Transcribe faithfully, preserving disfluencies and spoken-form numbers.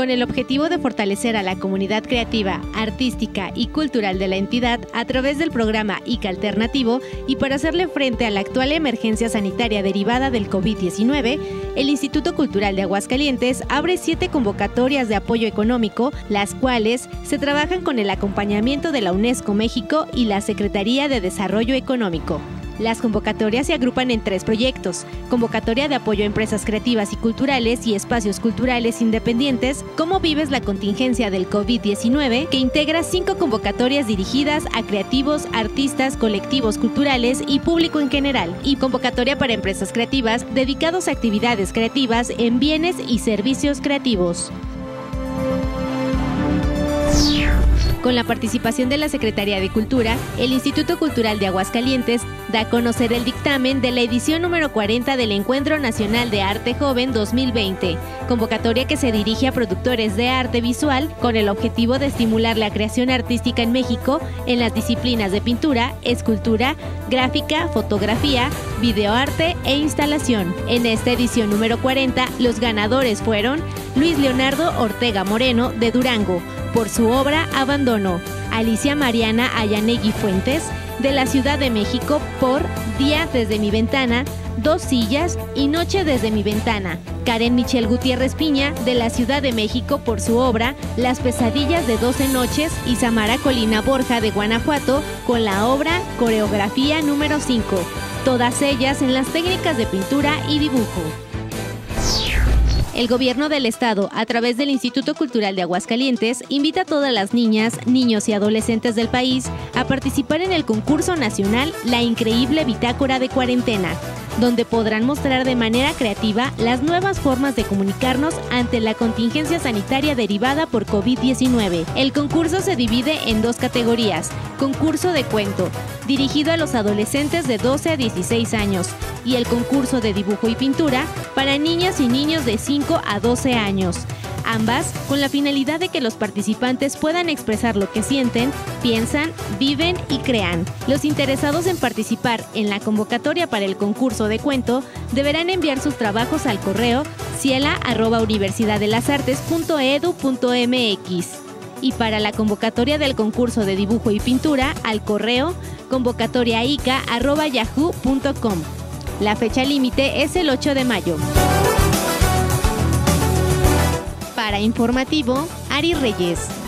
con el objetivo de fortalecer a la comunidad creativa, artística y cultural de la entidad a través del programa ICAlternativo y para hacerle frente a la actual emergencia sanitaria derivada del COVID diecinueve, el Instituto Cultural de Aguascalientes abre siete convocatorias de apoyo económico, las cuales se trabajan con el acompañamiento de la UNESCO México y la Secretaría de Desarrollo Económico. Las convocatorias se agrupan en tres proyectos: convocatoria de apoyo a empresas creativas y culturales y espacios culturales independientes, ¿Cómo vives la contingencia del COVID diecinueve?, que integra cinco convocatorias dirigidas a creativos, artistas, colectivos culturales y público en general, y convocatoria para empresas creativas dedicados a actividades creativas en bienes y servicios creativos. Con la participación de la Secretaría de Cultura, el Instituto Cultural de Aguascalientes da a conocer el dictamen de la edición número cuarenta del Encuentro Nacional de Arte Joven dos mil veinte, convocatoria que se dirige a productores de arte visual con el objetivo de estimular la creación artística en México en las disciplinas de pintura, escultura, gráfica, fotografía, videoarte e instalación. En esta edición número cuarenta, los ganadores fueron Luis Leonardo Ortega Moreno, de Durango, por su obra Abandono; Alicia Mariana Ayanegui Fuentes, de la Ciudad de México, por Día desde mi ventana, Dos sillas y Noche desde mi ventana; Karen Michelle Gutiérrez Piña, de la Ciudad de México, por su obra Las pesadillas de doce noches; y Samara Colina Borja, de Guanajuato, con la obra Coreografía número cinco, todas ellas en las técnicas de pintura y dibujo. El Gobierno del Estado, a través del Instituto Cultural de Aguascalientes, invita a todas las niñas, niños y adolescentes del país a participar en el concurso nacional La Increíble Bitácora de Cuarentena, donde podrán mostrar de manera creativa las nuevas formas de comunicarnos ante la contingencia sanitaria derivada por COVID diecinueve. El concurso se divide en dos categorías: concurso de cuento, dirigido a los adolescentes de doce a dieciséis años, y el concurso de dibujo y pintura para niñas y niños de cinco a doce años, ambas con la finalidad de que los participantes puedan expresar lo que sienten, piensan, viven y crean. Los interesados en participar en la convocatoria para el concurso de cuento deberán enviar sus trabajos al correo ciela arroba universidad de las artes punto edu punto mx y para la convocatoria del concurso de dibujo y pintura al correo convocatoriaica arroba yahoo punto com. La fecha límite es el ocho de mayo. Para Informativo, Ari Reyes.